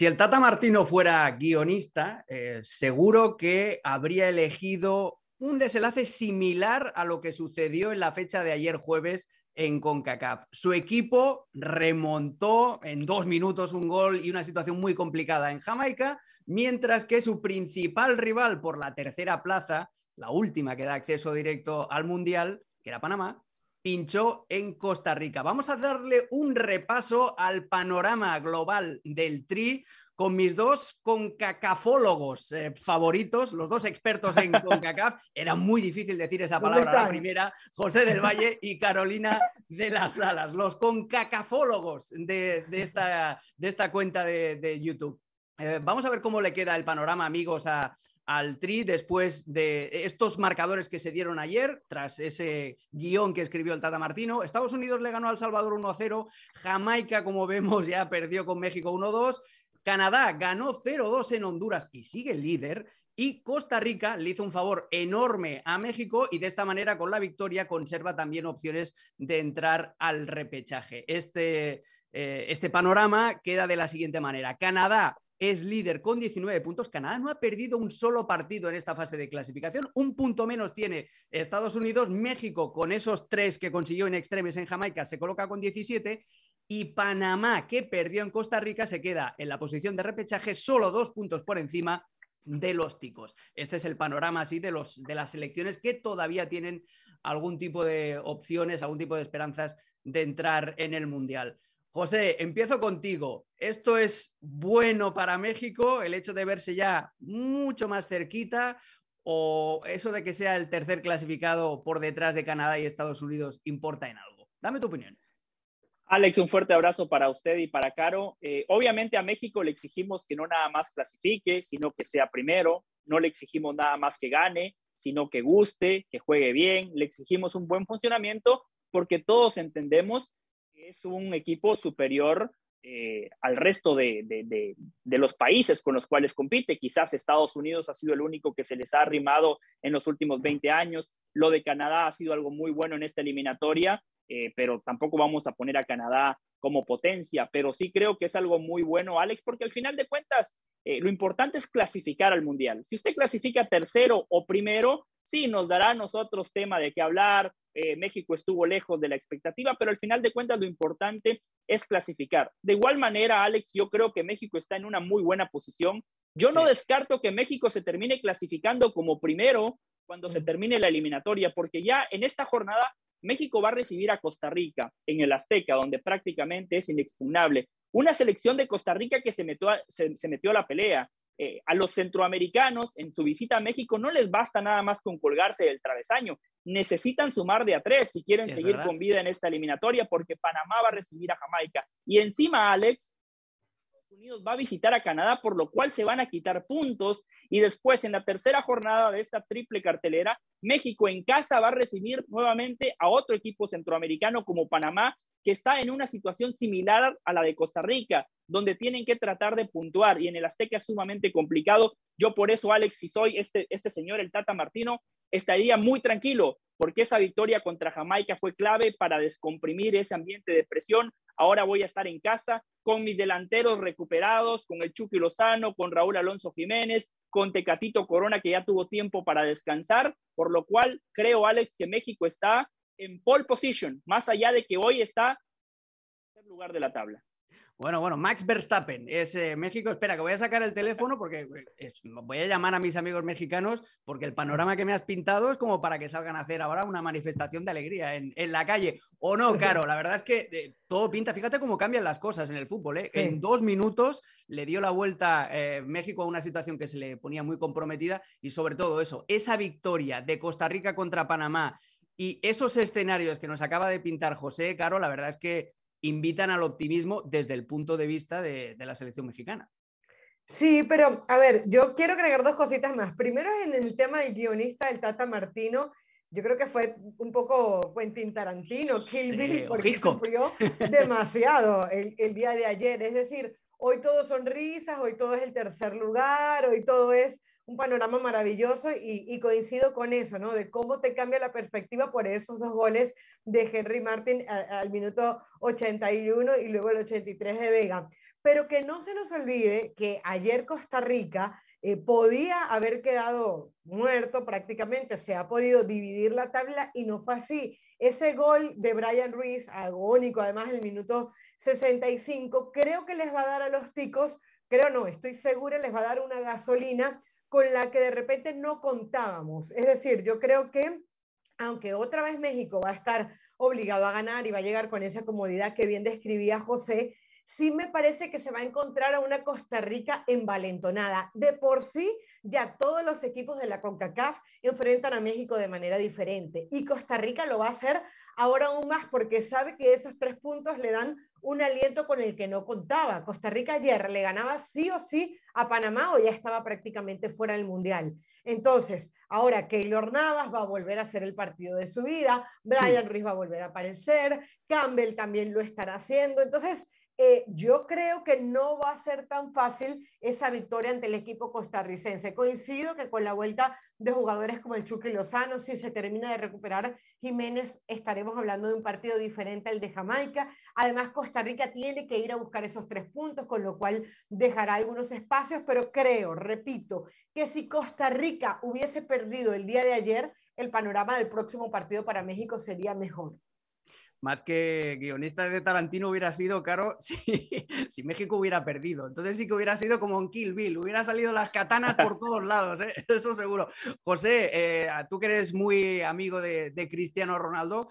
Si el Tata Martino fuera guionista, seguro que habría elegido un desenlace similar a lo que sucedió en la fecha de ayer jueves en CONCACAF. Su equipo remontó en 2 minutos un gol y una situación muy complicada en Jamaica, mientras que su principal rival por la tercera plaza, la última que da acceso directo al Mundial, que era Panamá, pinchó en Costa Rica. Vamos a darle un repaso al panorama global del Tri con mis dos concacafólogos favoritos, los dos expertos en CONCACAF. Era muy difícil decir esa palabra, la primera, José del Valle y Carolina de las Salas, los concacafólogos de esta cuenta de YouTube. Vamos a ver cómo le queda el panorama, amigos, al Tri después de estos marcadores que se dieron ayer, tras ese guión que escribió el Tata Martino. Estados Unidos le ganó a El Salvador 1-0, Jamaica, como vemos, ya perdió con México 1-2, Canadá ganó 0-2 en Honduras y sigue líder, y Costa Rica le hizo un favor enorme a México y de esta manera, con la victoria, conserva también opciones de entrar al repechaje. Este panorama queda de la siguiente manera: Canadá es líder con 19 puntos. Canadá no ha perdido un solo partido en esta fase de clasificación. Un punto menos tiene Estados Unidos. México, con esos 3 que consiguió en extremis en Jamaica, se coloca con 17. Y Panamá, que perdió en Costa Rica, se queda en la posición de repechaje, solo 2 puntos por encima de los ticos. Este es el panorama así de las selecciones que todavía tienen algún tipo de opciones, algún tipo de esperanzas de entrar en el Mundial. José, empiezo contigo. ¿Esto es bueno para México, el hecho de verse ya mucho más cerquita, o eso de que sea el tercer clasificado por detrás de Canadá y Estados Unidos importa en algo? Dame tu opinión. Alex, un fuerte abrazo para usted y para Caro. Obviamente a México le exigimos que no nada más clasifique, sino que sea primero. No le exigimos nada más que gane, sino que guste, que juegue bien. Le exigimos un buen funcionamiento porque todos entendemos es un equipo superior al resto de los países con los cuales compite. Quizás Estados Unidos ha sido el único que se les ha arrimado en los últimos 20 años. Lo de Canadá ha sido algo muy bueno en esta eliminatoria, pero tampoco vamos a poner a Canadá como potencia. Pero sí creo que es algo muy bueno, Alex, porque al final de cuentas lo importante es clasificar al Mundial. Si usted clasifica tercero o primero, sí, nos dará a nosotros tema de qué hablar. México estuvo lejos de la expectativa, pero al final de cuentas lo importante es clasificar. De igual manera, Alex, yo creo que México está en una muy buena posición. Yo no descarto que México se termine clasificando como primero cuando se termine la eliminatoria, porque ya en esta jornada México va a recibir a Costa Rica en el Azteca, donde prácticamente es inexpugnable. Una selección de Costa Rica que se metió a la pelea. A los centroamericanos en su visita a México no les basta nada más con colgarse del travesaño. Necesitan sumar de a 3 si quieren seguir con vida en esta eliminatoria, porque Panamá va a recibir a Jamaica. Y encima, Alex, Estados Unidos va a visitar a Canadá, por lo cual se van a quitar puntos. Y después, en la tercera jornada de esta triple cartelera, México en casa va a recibir nuevamente a otro equipo centroamericano como Panamá, que está en una situación similar a la de Costa Rica, donde tienen que tratar de puntuar, y en el Azteca es sumamente complicado. Yo por eso, Alex, si soy este señor, el Tata Martino, estaría muy tranquilo, porque esa victoria contra Jamaica fue clave para descomprimir ese ambiente de presión. Ahora voy a estar en casa con mis delanteros recuperados, con el Chucky Lozano, con Raúl Alonso Jiménez, con Tecatito Corona, que ya tuvo tiempo para descansar, por lo cual creo, Alex, que México está en pole position, más allá de que hoy está en el lugar de la tabla. Bueno, Max Verstappen es México. Espera, que voy a sacar el teléfono porque voy a llamar a mis amigos mexicanos, porque el panorama que me has pintado es como para que salgan a hacer ahora una manifestación de alegría en la calle. O no, Caro, la verdad es que todo pinta. Fíjate cómo cambian las cosas en el fútbol, ¿eh? Sí. En 2 minutos le dio la vuelta México a una situación que se le ponía muy comprometida, y sobre todo eso, esa victoria de Costa Rica contra Panamá y esos escenarios que nos acaba de pintar José, Caro, la verdad es que invitan al optimismo desde el punto de vista de la selección mexicana. Sí, pero a ver, yo quiero agregar 2 cositas más. Primero, en el tema del guionista, el Tata Martino, yo creo que fue un poco Quentin Tarantino, Kill Bill, porque sufrió demasiado el día de ayer. Es decir, hoy todo son risas, hoy todo es el tercer lugar, hoy todo es un panorama maravilloso, y coincido con eso, ¿no? De cómo te cambia la perspectiva por esos 2 goles de Henry Martín al minuto 81 y luego el 83 de Vega. pero que no se nos olvide que ayer Costa Rica podía haber quedado muerto prácticamente, se ha podido dividir la tabla y no fue así. Ese gol de Brian Ruiz, agónico además en el minuto 65, creo que les va a dar a los ticos, estoy segura, les va a dar una gasolina con la que de repente no contábamos. Es decir, yo creo que aunque otra vez México va a estar obligado a ganar y va a llegar con esa comodidad que bien describía José, sí me parece que se va a encontrar a una Costa Rica envalentonada. De por sí, ya todos los equipos de la CONCACAF enfrentan a México de manera diferente. Y Costa Rica lo va a hacer ahora aún más porque sabe que esos 3 puntos le dan un aliento con el que no contaba. Costa Rica ayer le ganaba sí o sí a Panamá o ya estaba prácticamente fuera del Mundial. Entonces, ahora Keylor Navas va a volver a hacer el partido de su vida, Brian Ruiz va a volver a aparecer, Campbell también lo estará haciendo. Entonces, yo creo que no va a ser tan fácil esa victoria ante el equipo costarricense. Coincido que con la vuelta de jugadores como el Chucky Lozano, si se termina de recuperar Jiménez, estaremos hablando de un partido diferente al de Jamaica. Además, Costa Rica tiene que ir a buscar esos 3 puntos, con lo cual dejará algunos espacios, pero creo, repito, que si Costa Rica hubiese perdido el día de ayer, el panorama del próximo partido para México sería mejor. Más que guionista de Tarantino hubiera sido, Caro, si México hubiera perdido. Entonces sí que hubiera sido como en Kill Bill, hubiera salido las katanas por todos lados, ¿eh? Eso seguro. José, tú que eres muy amigo de Cristiano Ronaldo,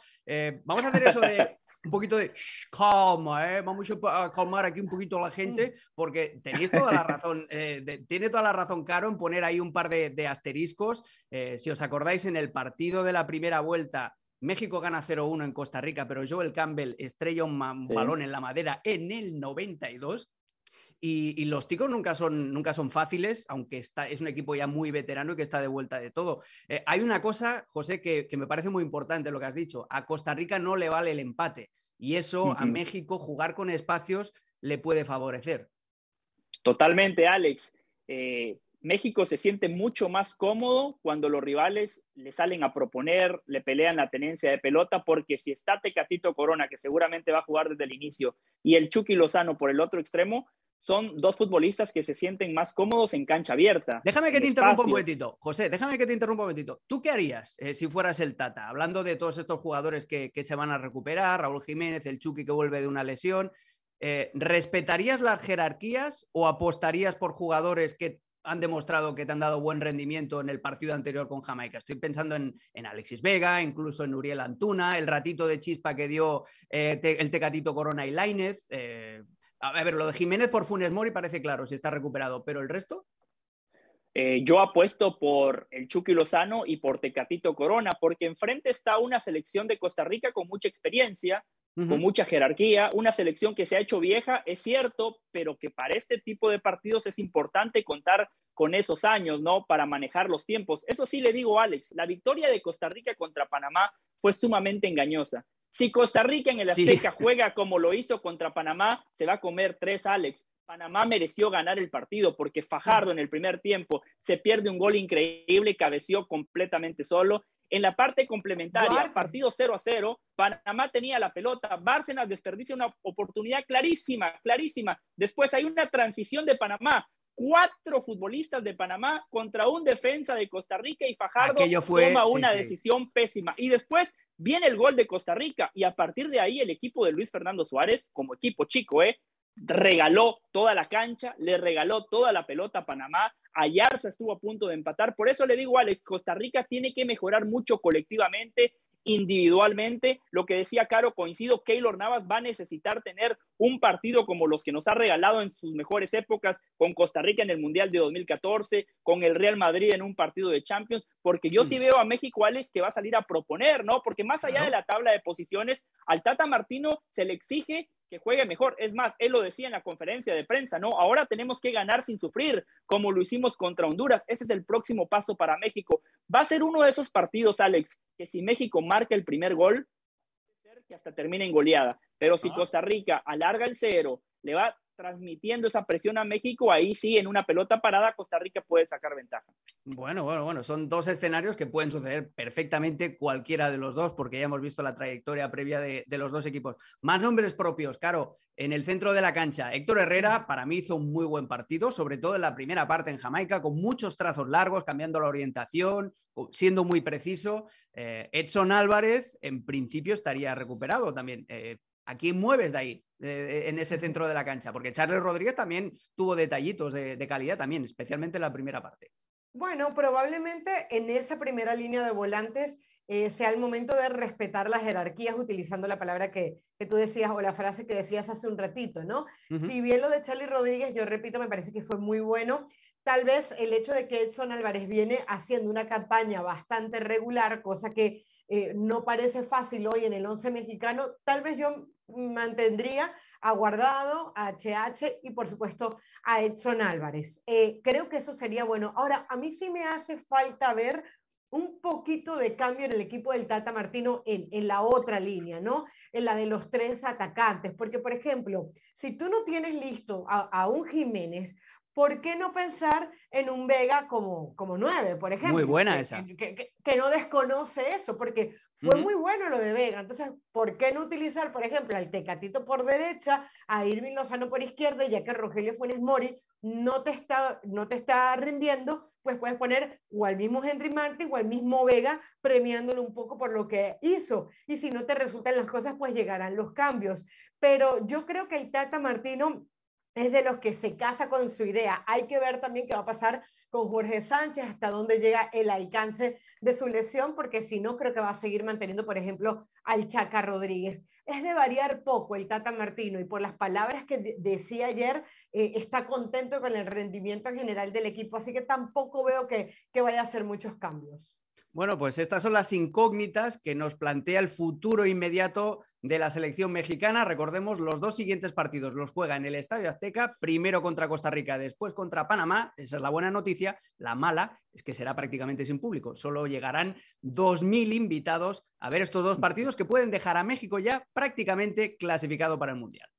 vamos a hacer eso de un poquito de calma, ¿eh? Vamos a calmar aquí un poquito a la gente, porque tenéis toda la razón, tiene toda la razón Caro en poner ahí un par de asteriscos. Si os acordáis, en el partido de la primera vuelta, México gana 0-1 en Costa Rica, pero Joel Campbell estrella un balón en la madera en el 92. Y los ticos nunca son fáciles, aunque es un equipo ya muy veterano y que está de vuelta de todo. Hay una cosa, José, que me parece muy importante lo que has dicho. A Costa Rica no le vale el empate. Y eso a México, jugar con espacios, le puede favorecer. Totalmente, Alex. México se siente mucho más cómodo cuando los rivales le salen a proponer, le pelean la tenencia de pelota, porque si está Tecatito Corona, que seguramente va a jugar desde el inicio, y el Chucky Lozano por el otro extremo, son dos futbolistas que se sienten más cómodos en cancha abierta. Déjame que te interrumpa un momentito, José, déjame que te interrumpa un momentito. ¿Tú qué harías si fueras el Tata? Hablando de todos estos jugadores que se van a recuperar, Raúl Jiménez, el Chucky que vuelve de una lesión, ¿respetarías las jerarquías o apostarías por jugadores que han demostrado que te han dado buen rendimiento en el partido anterior con Jamaica? Estoy pensando en Alexis Vega, incluso en Uriel Antuna, el ratito de chispa que dio el Tecatito Corona y Lainez. A ver, lo de Jiménez por Funes Mori parece claro, si está recuperado, pero el resto... yo apuesto por el Chucky Lozano y por Tecatito Corona, porque enfrente está una selección de Costa Rica con mucha experiencia, con mucha jerarquía, una selección que se ha hecho vieja, es cierto, pero que para este tipo de partidos es importante contar con esos años, ¿no? Para manejar los tiempos. Eso sí le digo, Alex, la victoria de Costa Rica contra Panamá fue sumamente engañosa. Si Costa Rica en el Azteca juega como lo hizo contra Panamá, se va a comer 3, Alex. Panamá mereció ganar el partido porque Fajardo en el primer tiempo se pierde un gol increíble, cabeció completamente solo. En la parte complementaria, partido 0-0, Panamá tenía la pelota, Bárcenas desperdicia una oportunidad clarísima, clarísima. Después hay una transición de Panamá, 4 futbolistas de Panamá contra un defensa de Costa Rica y Fajardo toma una decisión pésima. Y después viene el gol de Costa Rica y a partir de ahí el equipo de Luis Fernando Suárez, como equipo chico, regaló toda la cancha, le regaló toda la pelota a Panamá, a Yarza estuvo a punto de empatar. Por eso le digo, Alex, Costa Rica tiene que mejorar mucho colectivamente, individualmente. Lo que decía Caro, coincido, Keylor Navas va a necesitar tener un partido como los que nos ha regalado en sus mejores épocas, con Costa Rica en el Mundial de 2014, con el Real Madrid en un partido de Champions, porque yo sí veo a México, Alex, que va a salir a proponer, ¿no? Porque más allá de la tabla de posiciones, al Tata Martino se le exige que juegue mejor. Es más, él lo decía en la conferencia de prensa, ¿no? Ahora tenemos que ganar sin sufrir, como lo hicimos contra Honduras. Ese es el próximo paso para México. Va a ser uno de esos partidos, Alex, que si México marca el primer gol, puede ser que hasta termine en goleada. Pero si Costa Rica alarga el 0, le va transmitiendo esa presión a México, ahí sí, en una pelota parada, Costa Rica puede sacar ventaja. Bueno, son dos escenarios que pueden suceder perfectamente cualquiera de los dos, porque ya hemos visto la trayectoria previa de los dos equipos. Más nombres propios, claro, en el centro de la cancha. Héctor Herrera, para mí, hizo un muy buen partido, sobre todo en la primera parte en Jamaica, con muchos trazos largos, cambiando la orientación, siendo muy preciso. Edson Álvarez, en principio, estaría recuperado también. ¿A quién mueves de ahí, en ese centro de la cancha? Porque Charly Rodríguez también tuvo detallitos de calidad también, especialmente en la primera parte. Bueno, probablemente en esa primera línea de volantes sea el momento de respetar las jerarquías, utilizando la palabra que tú decías o la frase que decías hace un ratito, ¿no? Uh-huh. Si bien lo de Charly Rodríguez, yo repito, me parece que fue muy bueno. Tal vez el hecho de que Edson Álvarez viene haciendo una campaña bastante regular, cosa que no parece fácil hoy en el once mexicano, tal vez yo mantendría a Guardado, a HH y por supuesto a Edson Álvarez. Creo que eso sería bueno. Ahora, a mí sí me hace falta ver un poquito de cambio en el equipo del Tata Martino en la otra línea, ¿no? En la de los tres atacantes, porque por ejemplo, si tú no tienes listo a un Jiménez, ¿por qué no pensar en un Vega como 9, por ejemplo? Muy buena esa. Que no desconoce eso, porque fue muy bueno lo de Vega. Entonces, ¿por qué no utilizar, por ejemplo, al Tecatito por derecha, a Irving Lozano por izquierda, ya que Rogelio Funes Mori no te está rindiendo? Pues puedes poner o al mismo Henry Martín o al mismo Vega, premiándolo un poco por lo que hizo. Y si no te resultan las cosas, pues llegarán los cambios. Pero yo creo que el Tata Martino es de los que se casa con su idea. Hay que ver también qué va a pasar con Jorge Sánchez, hasta dónde llega el alcance de su lesión, porque si no, creo que va a seguir manteniendo, por ejemplo, al Chaka Rodríguez. Es de variar poco el Tata Martino, y por las palabras que decía ayer, está contento con el rendimiento en general del equipo, así que tampoco veo que vaya a hacer muchos cambios. Bueno, pues estas son las incógnitas que nos plantea el futuro inmediato de la selección mexicana. Recordemos, los dos siguientes partidos los juega en el Estadio Azteca, primero contra Costa Rica, después contra Panamá. Esa es la buena noticia. La mala es que será prácticamente sin público. Solo llegarán 2.000 invitados a ver estos dos partidos que pueden dejar a México ya prácticamente clasificado para el Mundial.